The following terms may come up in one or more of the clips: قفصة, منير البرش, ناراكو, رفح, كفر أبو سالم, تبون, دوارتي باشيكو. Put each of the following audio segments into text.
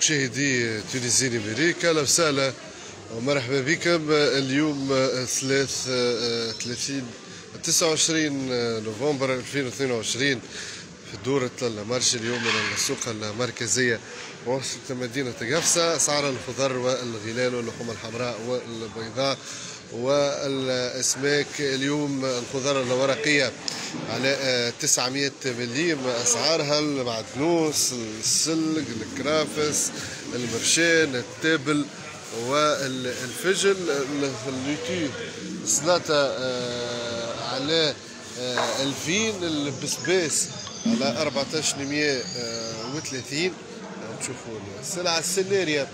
مشاهدي تونسي نيميريك، اهلا وسهلا ومرحبا بكم. اليوم 29 نوفمبر 2022 في دورة المارش اليوم من السوق المركزية وسط مدينة قفصة. أسعار الخضر والغلال واللحوم الحمراء والبيضاء والاسماك. اليوم الخضار الورقيه على 900 مليم اسعارها، المعدنوس، السلق، الكرافس، المرشان، التابل والفجل. اللوتي سلاطه على 2000، البسباس على 1430. تشوفوا السلعه السناريه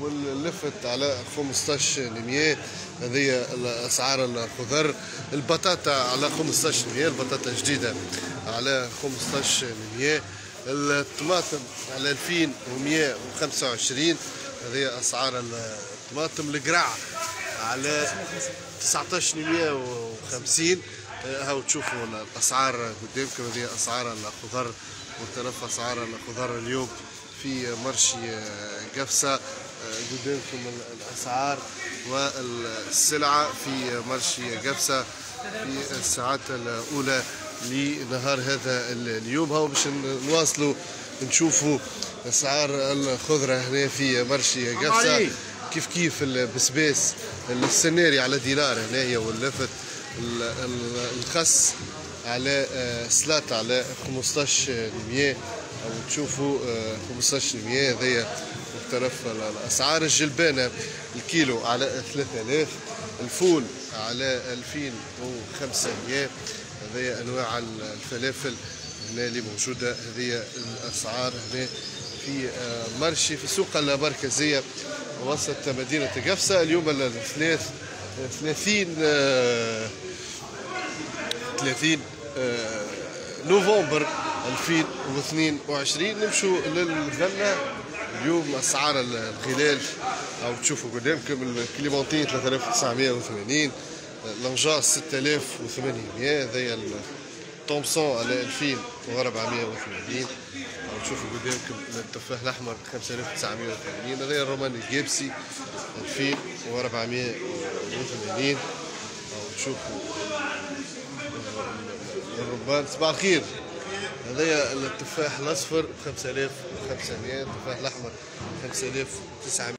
واللفت على 1500. هذه اسعار الخضر. البطاطا على 1500، البطاطا الجديده على 1500. الطماطم على 2125، هذه اسعار الطماطم. القرع على 1950. هاو تشوفوا الاسعار قدامكم. هذه اسعار الخضر وترف اسعار الخضر اليوم في مرشي قفصة. قدامكم الاسعار والسلعه في مرشي قفصة في الساعات الاولى لنهار هذا اليوم. هاو باش نواصلوا نشوفوا اسعار الخضره هنا في مرشي قفصة. كيف كيف البسباس السناري على دينار هنايا، واللفت الخس على سلات على 1500. أو تشوفوا 1500 هذيا مختلف الأسعار. الجلبانة الكيلو على 3000، الفول على 2500. هذيا أنواع الفلافل هنا اللي موجودة. هذيا الأسعار هنا في مرشي في السوق المركزية وسط مدينة قفصة. اليوم الثلاث 30 نوفمبر 2022. نمشوا للغله. اليوم اسعار الغلال او تشوفوا قدامكم. الكليمونتين 3980، الانجاص 6800، هذايا الطومسون على 2480. او تشوفوا قدامكم التفاح الاحمر 5980، هذايا الروماني الجيبسي 2480. او تشوفوا الربان. صباح الخير. هذايا التفاح الاصفر 5500، التفاح الاحمر 5900.